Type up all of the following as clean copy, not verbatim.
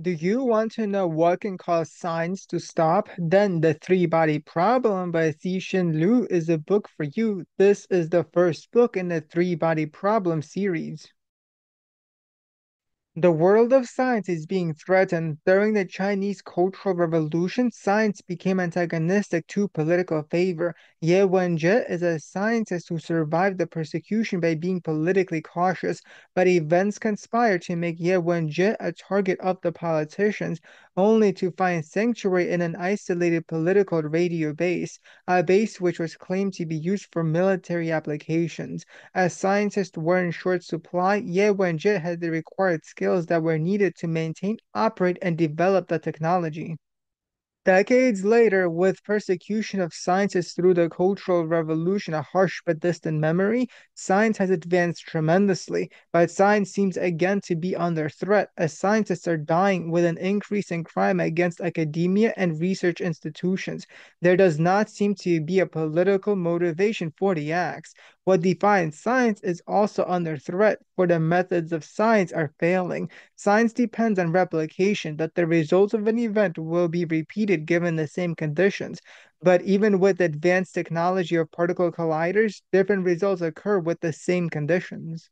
Do you want to know what can cause signs to stop? Then The Three-Body Problem by Cixin Liu is a book for you. This is the first book in the Three-Body Problem series. The world of science is being threatened. During the Chinese Cultural Revolution, science became antagonistic to political favor. Ye Wenjie is a scientist who survived the persecution by being politically cautious, but events conspired to make Ye Wenjie a target of the politicians, only to find sanctuary in an isolated political radio base, a base which was claimed to be used for military applications. As scientists were in short supply, Ye Wenjie had the required skills that were needed to maintain, operate, and develop the technology. Decades later, with persecution of scientists through the Cultural Revolution a harsh but distant memory, science has advanced tremendously, but science seems again to be under threat, as scientists are dying with an increase in crime against academia and research institutions. There does not seem to be a political motivation for the acts. What defines science is also under threat, for the methods of science are failing. Science depends on replication, that the results of an event will be repeated given the same conditions. But even with advanced technology of particle colliders, different results occur with the same conditions.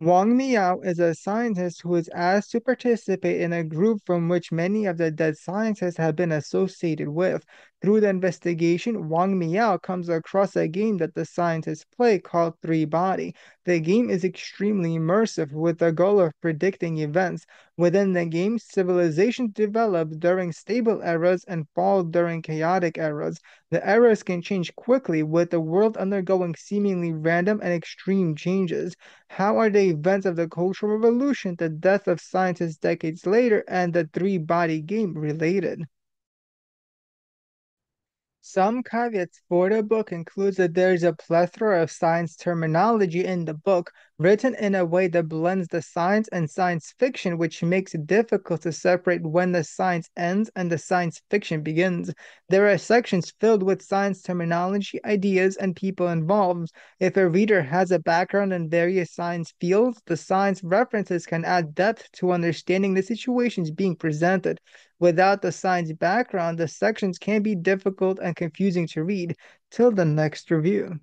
Wang Miao is a scientist who is asked to participate in a group from which many of the dead scientists have been associated with. Through the investigation, Wang Miao comes across a game that the scientists play called Three Body. The game is extremely immersive, with the goal of predicting events. Within the game, civilizations develop during stable eras and fall during chaotic eras. The eras can change quickly, with the world undergoing seemingly random and extreme changes. How are the events of the Cultural Revolution, the death of scientists decades later, and the three-body game related? Some caveats for the book includes that there is a plethora of science terminology in the book, written in a way that blends the science and science fiction, which makes it difficult to separate when the science ends and the science fiction begins. There are sections filled with science terminology, ideas, and people involved. If a reader has a background in various science fields, the science references can add depth to understanding the situations being presented. Without the science background, the sections can be difficult and confusing to read. Till the next review.